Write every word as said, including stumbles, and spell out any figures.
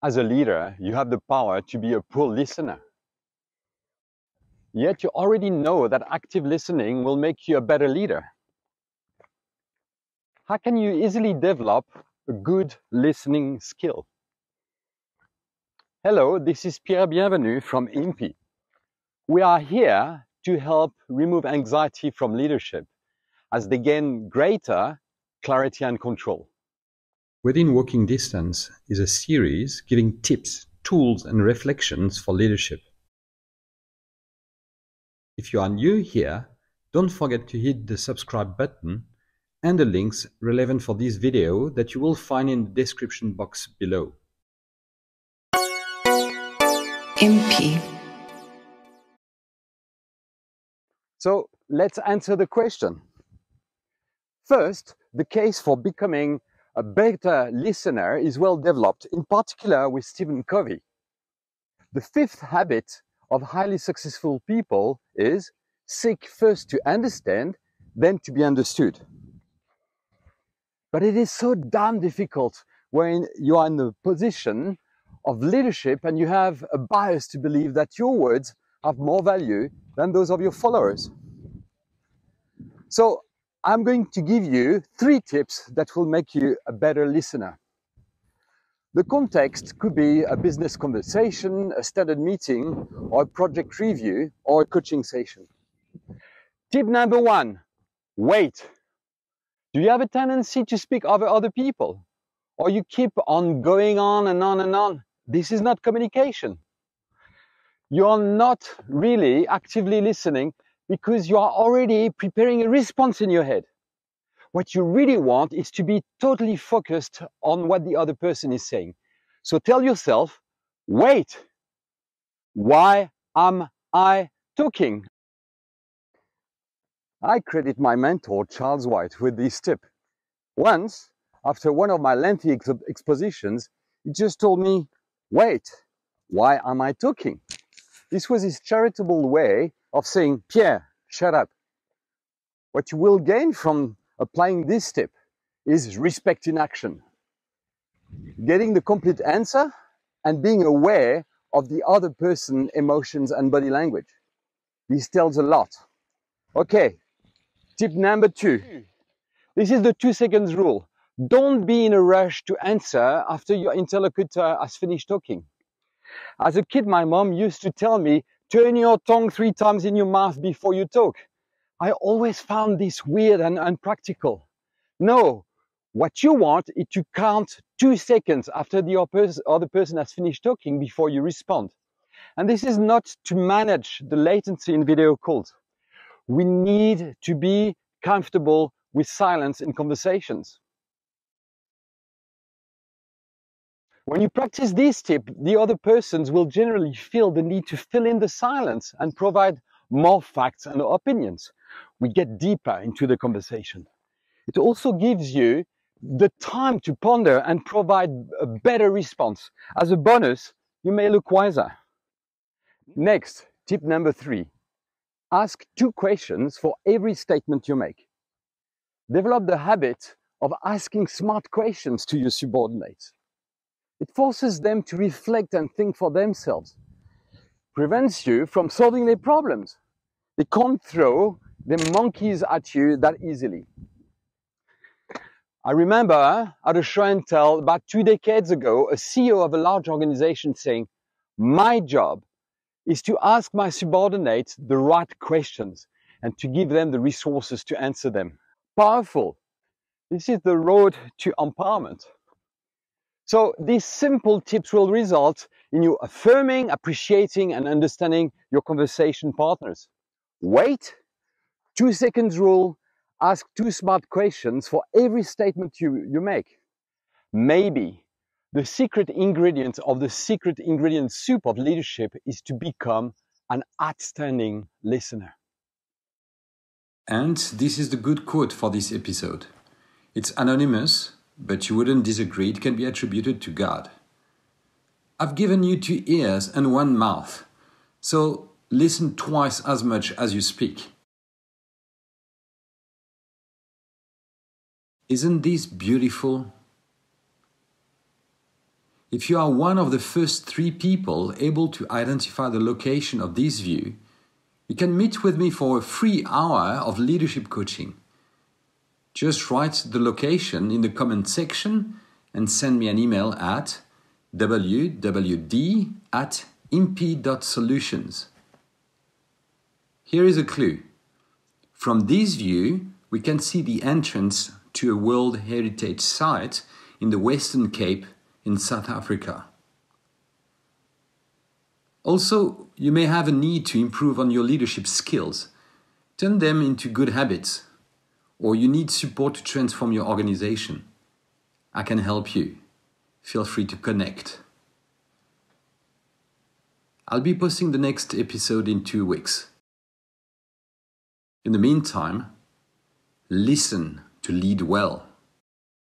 As a leader, you have the power to be a poor listener. Yet you already know that active listening will make you a better leader. How can you easily develop a good listening skill? Hello, this is Pierre Bienvenu from I M P I. We are here to help remove anxiety from leadership as they gain greater clarity and control. Within Walking Distance is a series giving tips, tools and reflections for leadership. If you are new here, don't forget to hit the subscribe button and the links relevant for this video that you will find in the description box below. I M P I. So let's answer the question. First, the case for becoming a better listener is well developed, in particular with Stephen Covey. The fifth habit of highly successful people is seek first to understand, then to be understood. But it is so damn difficult when you are in the position of leadership and you have a bias to believe that your words have more value than those of your followers. So I'm going to give you three tips that will make you a better listener. The context could be a business conversation, a standard meeting, or a project review, or a coaching session. Tip number one, wait. Do you have a tendency to speak over other people? Or you keep on going on and on and on? This is not communication. You are not really actively listening, because you are already preparing a response in your head. What you really want is to be totally focused on what the other person is saying. So tell yourself, wait, why am I talking? I credit my mentor, Charles White, with this tip. Once, after one of my lengthy ex expositions, he just told me, wait, why am I talking? This was his charitable way of saying, Pierre, shut up. What you will gain from applying this tip is respect in action. Getting the complete answer and being aware of the other person's emotions and body language. This tells a lot. Okay, tip number two. This is the two seconds rule. Don't be in a rush to answer after your interlocutor has finished talking. As a kid, my mom used to tell me, turn your tongue three times in your mouth before you talk. I always found this weird and unpractical. No, what you want is to count two seconds after the other person has finished talking before you respond. And this is not to manage the latency in video calls. We need to be comfortable with silence in conversations. When you practice this tip, the other persons will generally feel the need to fill in the silence and provide more facts and opinions. We get deeper into the conversation. It also gives you the time to ponder and provide a better response. As a bonus, you may look wiser. Next, tip number three. Ask two questions for every statement you make. Develop the habit of asking smart questions to your subordinates. It forces them to reflect and think for themselves. Prevents you from solving their problems. They can't throw their monkeys at you that easily. I remember at a show and tell about two decades ago, a C E O of a large organization saying, my job is to ask my subordinates the right questions and to give them the resources to answer them. Powerful. This is the road to empowerment. So these simple tips will result in you affirming, appreciating, and understanding your conversation partners. Wait, two seconds rule, ask two smart questions for every statement you, you make. Maybe the secret ingredient of the secret ingredient soup of leadership is to become an outstanding listener. And this is the good quote for this episode. It's anonymous, but you wouldn't disagree, it can be attributed to God. I've given you two ears and one mouth, so listen twice as much as you speak. Isn't this beautiful? If you are one of the first three people able to identify the location of this view, you can meet with me for a free hour of leadership coaching. Just write the location in the comment section and send me an email at w w d at impi dot solutions. Here is a clue. From this view, we can see the entrance to a World Heritage Site in the Western Cape in South Africa. Also, you may have a need to improve on your leadership skills. Turn them into good habits. Or you need support to transform your organization. I can help you. Feel free to connect. I'll be posting the next episode in two weeks. In the meantime, listen to lead well.